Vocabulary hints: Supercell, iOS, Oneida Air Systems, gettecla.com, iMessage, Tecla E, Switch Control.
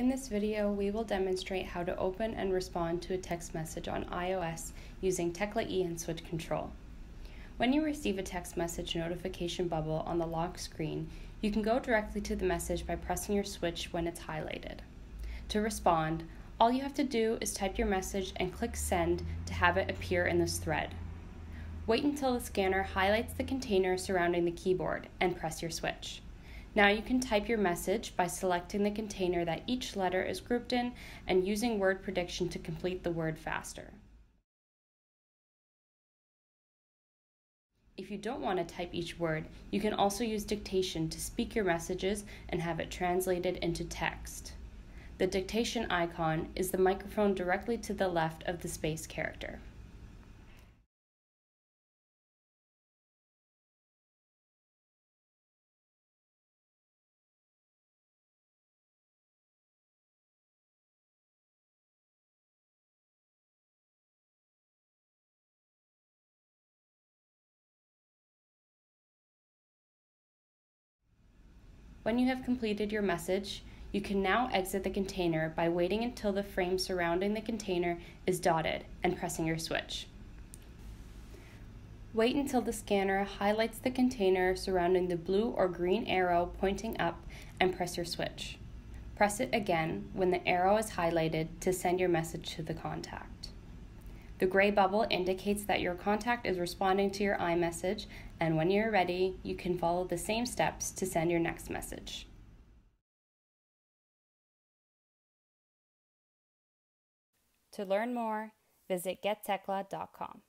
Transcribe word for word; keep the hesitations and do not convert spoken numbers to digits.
In this video, we will demonstrate how to open and respond to a text message on iOS using Tecla E and Switch Control. When you receive a text message notification bubble on the lock screen, you can go directly to the message by pressing your switch when it's highlighted. To respond, all you have to do is type your message and click send to have it appear in this thread. Wait until the scanner highlights the container surrounding the keyboard and press your switch. Now you can type your message by selecting the container that each letter is grouped in and using word prediction to complete the word faster. If you don't want to type each word, you can also use dictation to speak your messages and have it translated into text. The dictation icon is the microphone directly to the left of the space character. When you have completed your message, you can now exit the container by waiting until the frame surrounding the container is dotted and pressing your switch. Wait until the scanner highlights the container surrounding the blue or green arrow pointing up and press your switch. Press it again when the arrow is highlighted to send your message to the contact. The gray bubble indicates that your contact is responding to your iMessage, and when you're ready, you can follow the same steps to send your next message. To learn more, visit get tecla dot com.